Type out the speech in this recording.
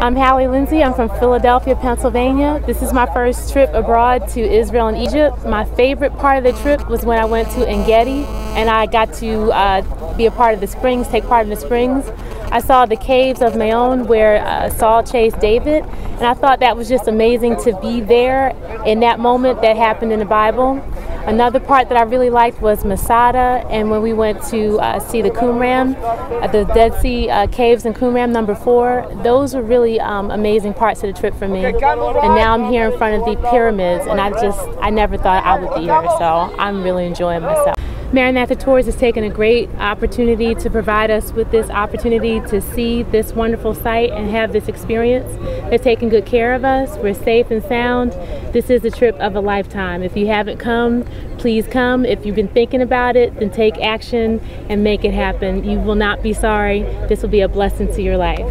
I'm Hallie Lindsay. I'm from Philadelphia, Pennsylvania. This is my first trip abroad to Israel and Egypt. My favorite part of the trip was when I went to En Gedi and I got to be a part of the springs, take part in the springs. I saw the caves of Maon where Saul chased David, and I thought that was just amazing to be there in that moment that happened in the Bible. Another part that I really liked was Masada, and when we went to see the Qumran, the Dead Sea Caves in Qumran, number 4, those were really amazing parts of the trip for me. And now I'm here in front of the pyramids, and I never thought I would be here, so I'm really enjoying myself. Maranatha Tours has taken a great opportunity to provide us with this opportunity to see this wonderful site and have this experience. They're taking good care of us. We're safe and sound. This is the trip of a lifetime. If you haven't come, please come. If you've been thinking about it, then take action and make it happen. You will not be sorry. This will be a blessing to your life.